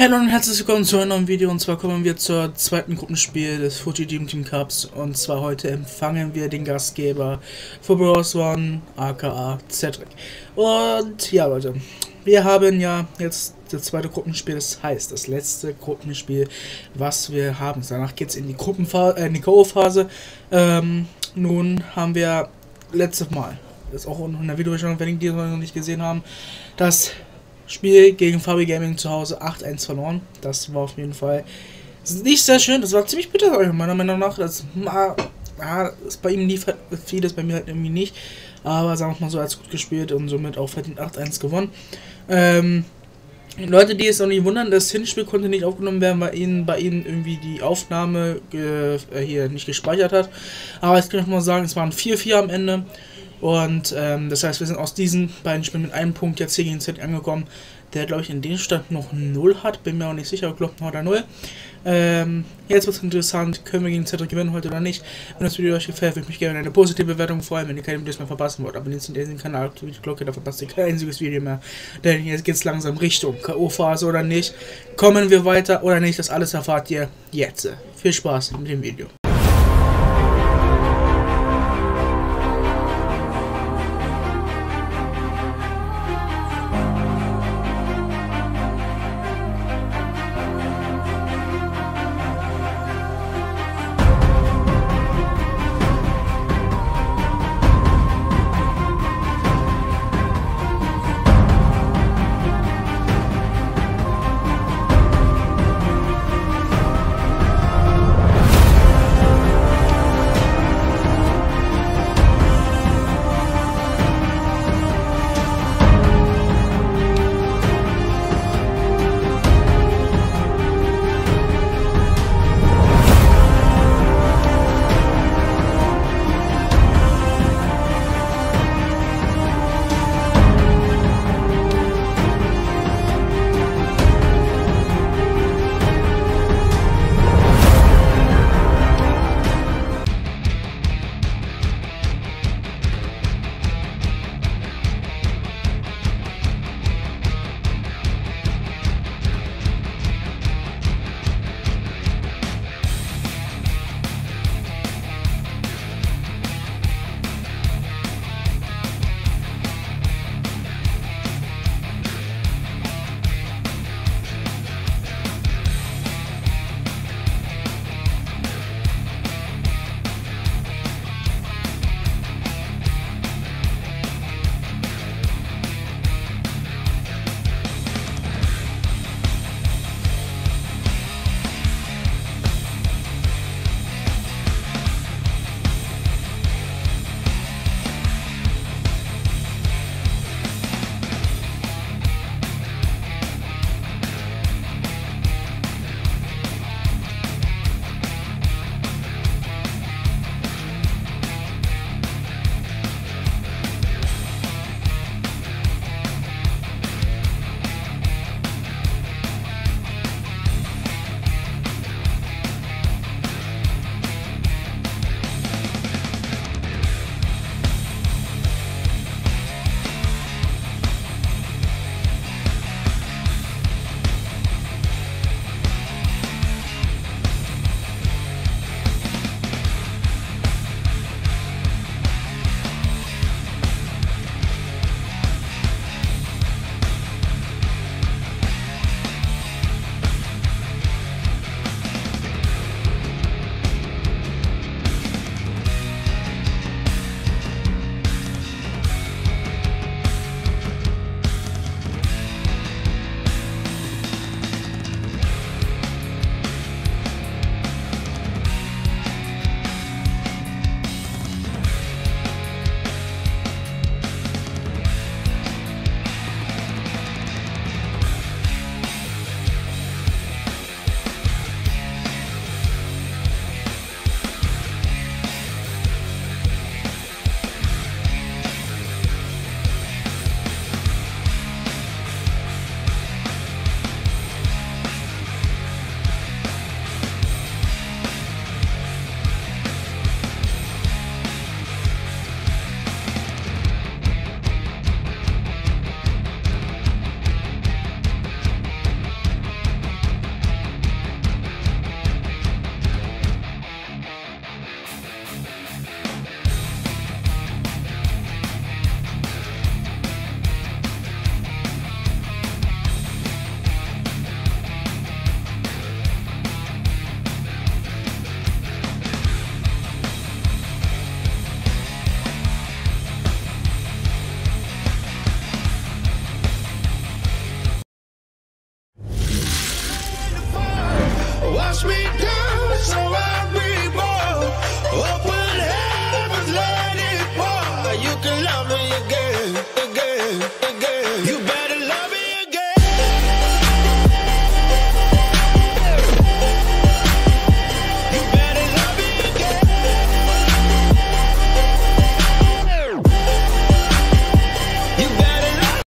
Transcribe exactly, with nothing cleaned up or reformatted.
Hallo und herzlich willkommen zu einem neuen Video, und zwar kommen wir zur zweiten Gruppenspiel des Footi Dreamteam Cups, und zwar heute empfangen wir den Gastgeber Footballbros eins aka Cedric. Und ja Leute, wir haben ja jetzt das zweite Gruppenspiel, das heißt das letzte Gruppenspiel, was wir haben. Danach geht es in die Gruppenphase, äh, in die K O-Phase. Ähm, nun haben wir letztes Mal, das ist auch in der Videobeschreibung, wenn die noch nicht gesehen haben, das Spiel gegen Fabi Gaming zu Hause acht eins verloren. Das war auf jeden Fall nicht sehr schön. Das war ziemlich bitter, meiner Meinung nach. Das, war, ja, das bei ihm lief halt vieles, bei mir halt irgendwie nicht. Aber sagen wir mal so, er hat es gut gespielt und somit auch verdient acht eins gewonnen. Ähm, Leute, die es noch nicht wundern, das Hinspiel konnte nicht aufgenommen werden, weil ihnen, bei ihnen irgendwie die Aufnahme äh, hier nicht gespeichert hat. Aber ich kann euch mal sagen, es waren vier vier am Ende. Und ähm, das heißt, wir sind aus diesen beiden Spielen mit einem Punkt jetzt hier gegen Cedric angekommen, der glaube ich in dem Stand noch null hat, bin mir auch nicht sicher, ob noch oder null. Ähm, jetzt wird es interessant, können wir gegen Cedric gewinnen heute oder nicht. Wenn das Video euch gefällt, würde ich mich gerne eine positive Bewertung freuen, wenn ihr keine Videos mehr verpassen wollt. Abonniert den Kanal, aktiviert die Glocke, da verpasst ihr kein einziges Video mehr, denn jetzt geht es langsam Richtung K O-Phase oder nicht. Kommen wir weiter oder nicht, das alles erfahrt ihr jetzt. Viel Spaß mit dem Video.